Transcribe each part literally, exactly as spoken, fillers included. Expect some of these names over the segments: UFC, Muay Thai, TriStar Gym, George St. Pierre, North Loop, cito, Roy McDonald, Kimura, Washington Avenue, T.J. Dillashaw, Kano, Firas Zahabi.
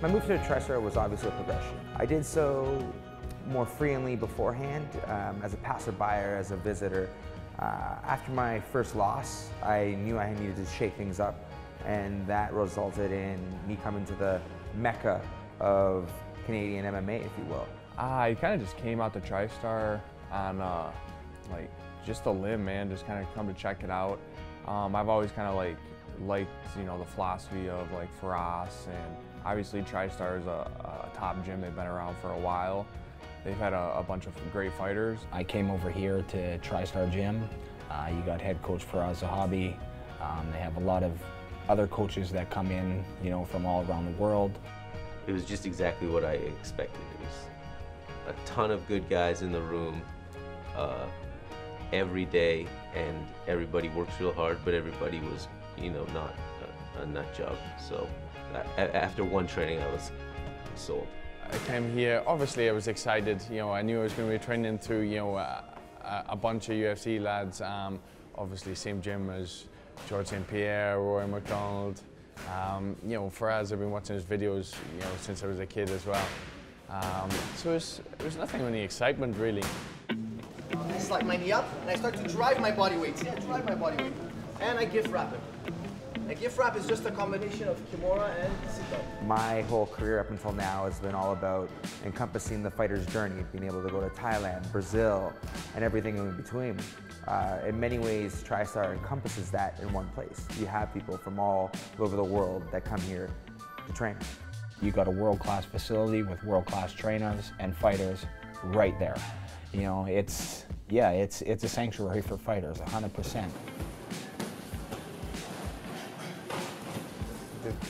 My move to TriStar was obviously a progression. I did so more freely beforehand, um, as a passerby or as a visitor. Uh, after my first loss, I knew I needed to shake things up, and that resulted in me coming to the mecca of Canadian M M A, if you will. I kind of just came out to TriStar on uh, like just a limb, man, just kind of come to check it out. Um, I've always kind of like liked, you know, the philosophy of like Firas, and obviously TriStar is a, a top gym. They've been around for a while. They've had a, a bunch of great fighters. I came over here to TriStar Gym. Uh, you got head coach Firas Zahabi. Um, they have a lot of other coaches that come in, you know, from all around the world. It was just exactly what I expected. It was a ton of good guys in the room uh, every day, and everybody works real hard, but everybody was, you know, not a, a nut job. So I, after one training, I was sold. I came here, obviously I was excited, you know, I knew I was going to be training through, you know, a, a bunch of U F C lads, um, obviously same gym as George Saint Pierre, Roy McDonald, um, you know, Firas, I've been watching his videos, you know, since I was a kid as well. Um, so it was, it was nothing but any excitement, really. I slap my knee up, and I start to drive my body weight, see, I drive my body weight, and I gift wrap it. A gift wrap is just a combination of Kimura and cito. My whole career up until now has been all about encompassing the fighter's journey, being able to go to Thailand, Brazil, and everything in between. Uh, in many ways, TriStar encompasses that in one place. You have people from all over the world that come here to train. You got a world-class facility with world-class trainers and fighters right there. You know, it's, yeah, it's, it's a sanctuary for fighters, one hundred percent.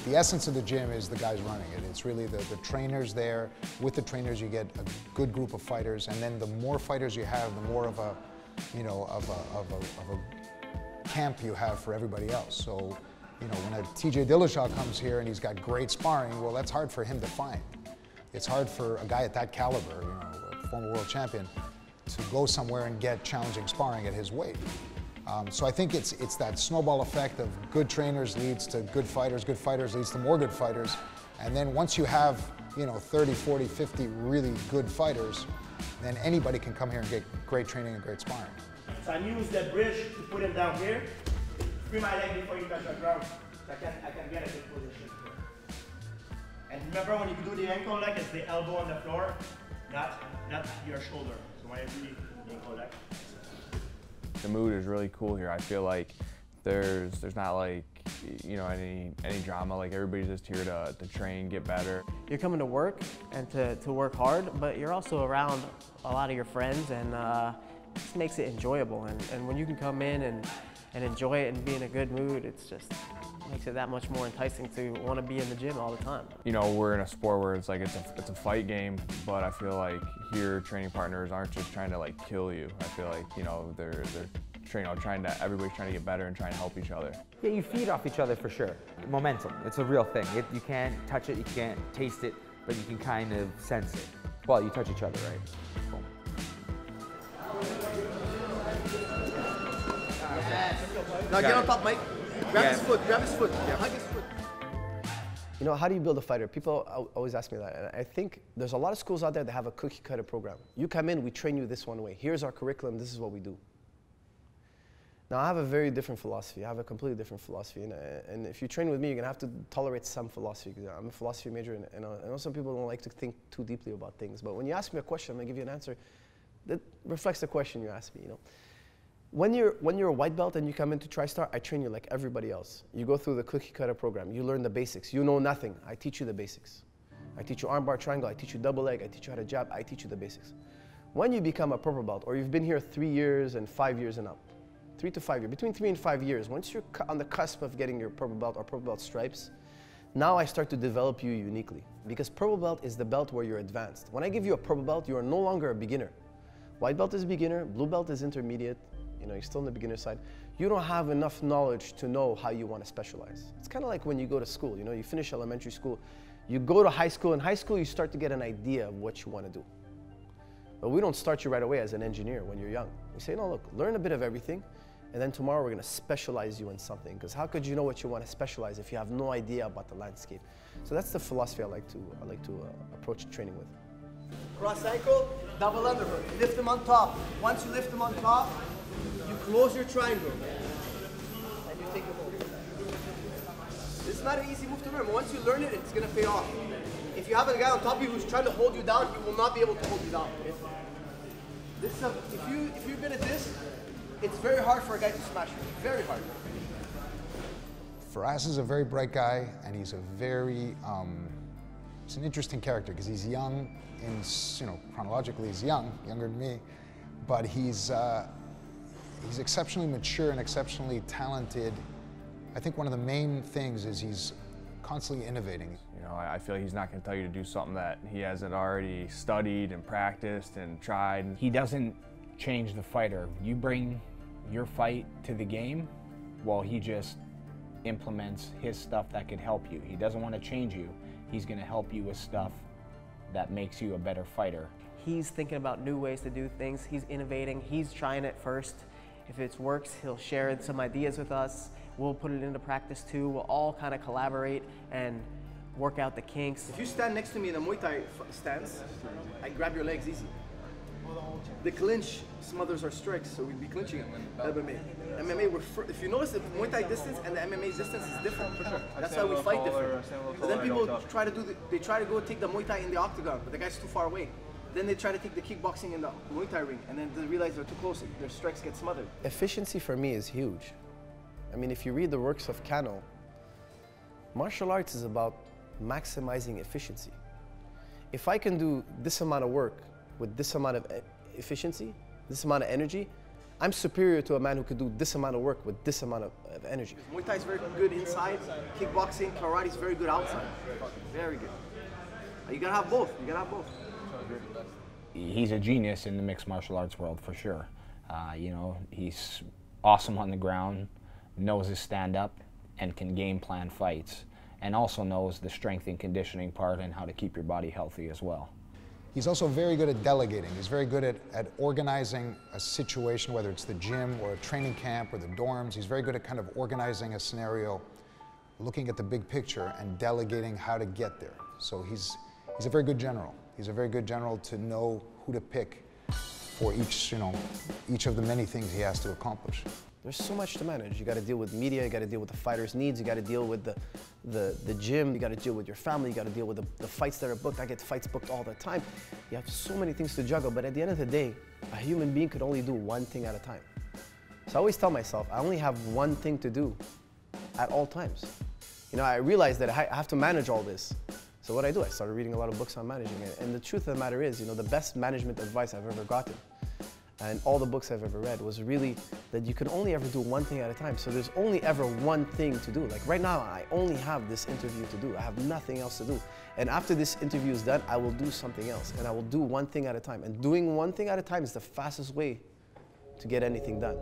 The essence of the gym is the guys running it. It's really the, the trainers there. With the trainers, you get a good group of fighters, and then the more fighters you have, the more of a, you know, of a, of a, of a camp you have for everybody else. So, you know, when a T J Dillashaw comes here and he's got great sparring, well, that's hard for him to find. It's hard for a guy at that caliber, you know, a former world champion, to go somewhere and get challenging sparring at his weight. Um, so I think it's, it's that snowball effect of good trainers leads to good fighters, good fighters leads to more good fighters. And then once you have, you know, thirty, forty, fifty really good fighters, then anybody can come here and get great training and great sparring. So I'm using the bridge to put him down here. Free my leg before you touch the ground. So I can, I can get a good position here. And remember, when you do the ankle leg, it's the elbow on the floor, not, not your shoulder. So when I do the ankle leg. The mood is really cool here. I feel like there's there's not like, you know, any any drama. Like everybody's just here to, to train, get better. You're coming to work and to, to work hard, but you're also around a lot of your friends, and uh, this makes it enjoyable. And, and when you can come in and, and enjoy it and be in a good mood, it's just makes it that much more enticing to want to be in the gym all the time. You know, we're in a sport where it's like it's a, it's a fight game, but I feel like here training partners aren't just trying to like kill you. I feel like, you know, they're, they're you know, trying to, everybody's trying to get better and trying to help each other. Yeah, you feed off each other for sure. Momentum, it's a real thing. It, you can't touch it, you can't taste it, but you can kind of sense it. Well, you touch each other, right? Boom. Yes. Now get on top, Mike. Grab yeah. his foot, grab his foot, yeah. hug his foot. You know, how do you build a fighter? People always ask me that, and I think there's a lot of schools out there that have a cookie cutter program. You come in, we train you this one way. Here's our curriculum, this is what we do. Now, I have a very different philosophy. I have a completely different philosophy, and, and if you train with me, you're gonna have to tolerate some philosophy, because I'm a philosophy major, and, and I know some people don't like to think too deeply about things, but when you ask me a question, I'm gonna give you an answer that reflects the question you asked me, you know? When you're, when you're a white belt and you come into TriStar, I train you like everybody else. You go through the cookie cutter program, you learn the basics, you know nothing, I teach you the basics. I teach you armbar, triangle, I teach you double leg, I teach you how to jab, I teach you the basics. When you become a purple belt, or you've been here three years and five years and up, three to five years, between three and five years, once you're on the cusp of getting your purple belt or purple belt stripes, now I start to develop you uniquely. Because purple belt is the belt where you're advanced. When I give you a purple belt, you are no longer a beginner. White belt is beginner, blue belt is intermediate, you know, you're still on the beginner side. You don't have enough knowledge to know how you want to specialize. It's kind of like when you go to school, you know, you finish elementary school, you go to high school. In high school, you start to get an idea of what you want to do. But we don't start you right away as an engineer when you're young. We say, no, look, learn a bit of everything, And then tomorrow we're going to specialize you in something, because how could you know what you want to specialize if you have no idea about the landscape? So that's the philosophy I like to, I like to uh, approach training with. Cross ankle, double underhook, lift them on top. Once you lift them on top, you close your triangle. And you take them over. This is not an easy move to learn, but once you learn it, it's going to pay off. If you have a guy on top of you who's trying to hold you down, you will not be able to hold you down. If, this is a, if, you, if you've been at this, it's very hard for a guy to smash you. Very hard. Firas is a very bright guy, and he's a very, um, he's an interesting character, because he's young, in, you know, chronologically he's young, younger than me, but he's, uh, he's exceptionally mature and exceptionally talented. I think one of the main things is he's constantly innovating. You know, I feel like he's not going to tell you to do something that he hasn't already studied and practiced and tried. He doesn't change the fighter. You bring your fight to the game while he just implements his stuff that could help you. He doesn't want to change you. He's going to help you with stuff that makes you a better fighter. He's thinking about new ways to do things. He's innovating. He's trying it first. If it works, he'll share some ideas with us. We'll put it into practice too. We'll all kind of collaborate and work out the kinks. If you stand next to me in a Muay Thai stance, I grab your legs easy. The clinch smothers our strikes, so we'd be clinching M M A. M M A, we're if you notice, the Muay Thai distance and the M M A distance is different. That's why we fight different. But then people try to do the, they try to go take the Muay Thai in the octagon, but the guy's too far away. Then they try to take the kickboxing in the Muay Thai ring, and then they realize they're too close. Their strikes get smothered. Efficiency for me is huge. I mean, if you read the works of Kano, martial arts is about maximizing efficiency. If I can do this amount of work with this amount of efficiency, this amount of energy, I'm superior to a man who could do this amount of work with this amount of, of energy. Muay Thai is very good inside, kickboxing, karate is very good outside. Very good. You gotta have both, you gotta have both. He's a genius in the mixed martial arts world, for sure. Uh, you know, he's awesome on the ground, knows his stand-up, and can game plan fights, and also knows the strength and conditioning part and how to keep your body healthy as well. He's also very good at delegating. He's very good at, at organizing a situation, whether it's the gym or a training camp or the dorms. He's very good at kind of organizing a scenario, looking at the big picture and delegating how to get there. So he's, he's a very good general. He's a very good general to know who to pick for each, you know, each of the many things he has to accomplish. There's so much to manage. You got to deal with media, you got to deal with the fighter's needs, you got to deal with the, the, the gym, you got to deal with your family, you got to deal with the, the fights that are booked. I get fights booked all the time. You have so many things to juggle, but at the end of the day, a human being could only do one thing at a time. So I always tell myself, I only have one thing to do at all times. You know, I realized that I have to manage all this. So what I do, I started reading a lot of books on managing it. And the truth of the matter is, you know, the best management advice I've ever gotten, and all the books I've ever read, was really that you can only ever do one thing at a time. So there's only ever one thing to do. Like right now, I only have this interview to do. I have nothing else to do. And after this interview is done, I will do something else. And I will do one thing at a time. And doing one thing at a time is the fastest way to get anything done.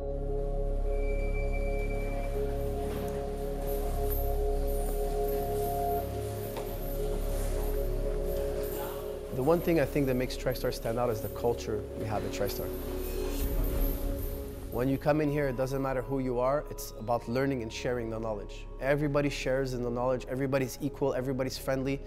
The one thing I think that makes TriStar stand out is the culture we have at TriStar. When you come in here, it doesn't matter who you are, it's about learning and sharing the knowledge. Everybody shares in the knowledge, everybody's equal, everybody's friendly,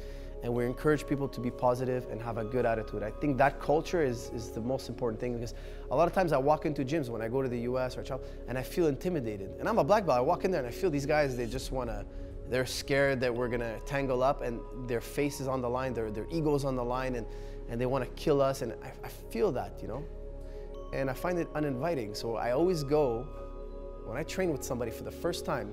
and we encourage people to be positive and have a good attitude. I think that culture is, is the most important thing, because a lot of times I walk into gyms when I go to the U S or China, and I feel intimidated. And I'm a black belt, I walk in there and I feel these guys, they just want to, they're scared that we're going to tangle up, and their face is on the line, their, their ego's on the line, and, and they want to kill us, and I, I feel that, you know? And I find it uninviting. So I always go, when I train with somebody for the first time,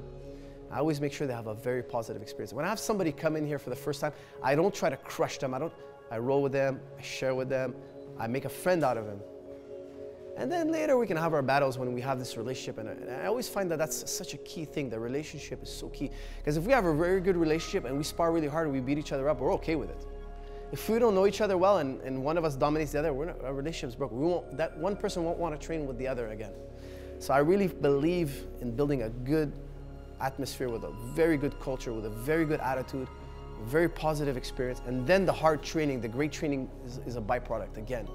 I always make sure they have a very positive experience. When I have somebody come in here for the first time, I don't try to crush them. I don't, I roll with them, I share with them, I make a friend out of them. And then later we can have our battles when we have this relationship. And I, and I always find that that's such a key thing. The relationship is so key. Because if we have a very good relationship and we spar really hard and we beat each other up, we're okay with it. If we don't know each other well and, and one of us dominates the other, we're not, our relationship's broken. We won't, that one person won't want to train with the other again. So I really believe in building a good atmosphere with a very good culture, with a very good attitude, very positive experience, and then the hard training, the great training is, is a byproduct again.